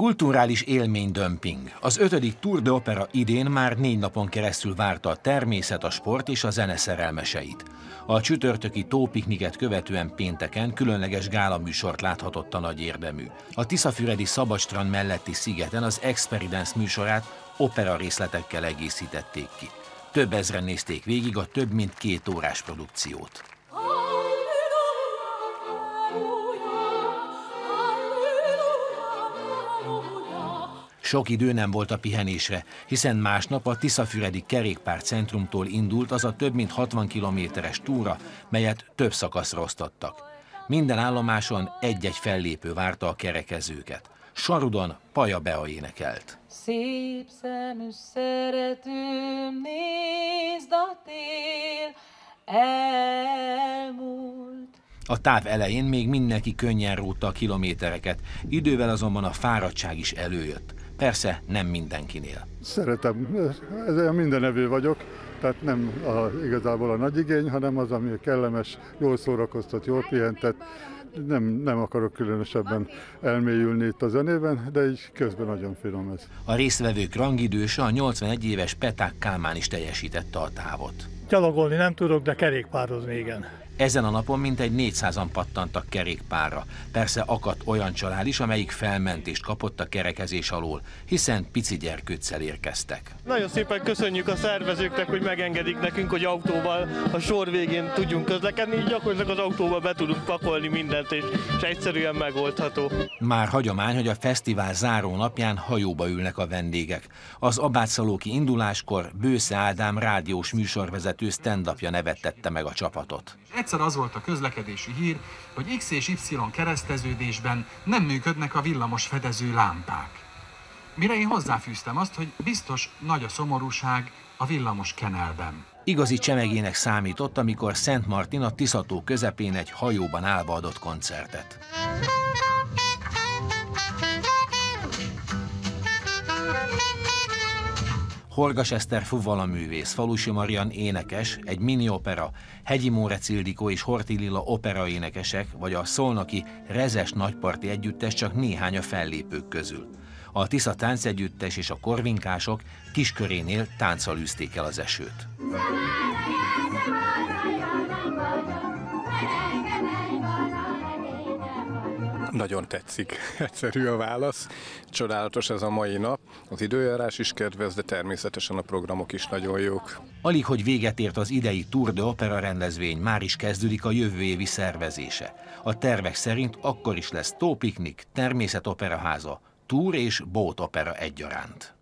Kulturális élménydömping. Az 5. Tour de Opera idén már 4 napon keresztül várta a természet, a sport és a zene szerelmeseit. A csütörtöki Tópikniket követően pénteken különleges gálaműsort láthatott a nagy érdemű. A Tiszafüredi Szabadstrand melletti szigeten az Experience műsorát opera részletekkel egészítették ki. Több ezren nézték végig a több mint 2 órás produkciót. Sok idő nem volt a pihenésre, hiszen másnap a Tiszafüredi kerékpárcentrumtól indult az a több mint 60 kilométeres túra, melyet több szakaszra osztottak. Minden állomáson egy-egy fellépő várta a kerekezőket. Sarudon Paja Bea énekelt. Szép szemű szeretőm, nézd a tél, elmúlt. A táv elején még mindenki könnyen rótta a kilométereket, idővel azonban a fáradtság is előjött. Persze nem mindenkinél. Szeretem, ezért mindenevő vagyok, tehát nem igazából a nagy igény, hanem az, ami kellemes, jól szórakoztat, jól pihentett. Nem akarok különösebben elmélyülni itt a zenében, de így közben nagyon finom ez. A résztvevők rangidőse, a 81 éves Peták Kálmán is teljesítette a távot. Gyalogolni nem tudok, de kerékpározni igen. Ezen a napon mintegy 400-an pattantak kerékpárra. Persze akadt olyan család is, amelyik felmentést kapott a kerekezés alól, hiszen pici gyerkőccel érkeztek. Nagyon szépen köszönjük a szervezőknek, hogy megengedik nekünk, hogy autóval a sor végén tudjunk közlekedni, így gyakorlatilag az autóba be tudunk pakolni mindent, és egyszerűen megoldható. Már hagyomány, hogy a fesztivál záró napján hajóba ülnek a vendégek. Az abátszalóki induláskor Bősze Ádám rádiós műsorvezető stand-upja nevettette meg a csapatot. Egyszer az volt a közlekedési hír, hogy X és Y kereszteződésben nem működnek a villamos fedező lámpák. Mire én hozzáfűztem azt, hogy biztos nagy a szomorúság a villamos kenelben. Igazi csemegének számított, amikor Szent Márton a Tiszató közepén egy hajóban állva adott koncertet. Forgás Eszter Fuvala művész, Falusi Marian énekes, egy mini opera, Hegyi Móre Cildikó és Horti Lilla opera énekesek, vagy a szolnoki Rezes nagyparti együttes csak néhány a fellépők közül. A Tisza Táncegyüttes és a Korvinkások Kiskörénél tánccal üzték el az esőt. Nagyon tetszik, egyszerű a válasz, csodálatos ez a mai nap, az időjárás is kedvez, de természetesen a programok is nagyon jók. Alig, hogy véget ért az idei Tour de Opera rendezvény, már is kezdődik a jövő évi szervezése. A tervek szerint akkor is lesz Tópiknik, Természetopera háza, Tour és Bót Opera egyaránt.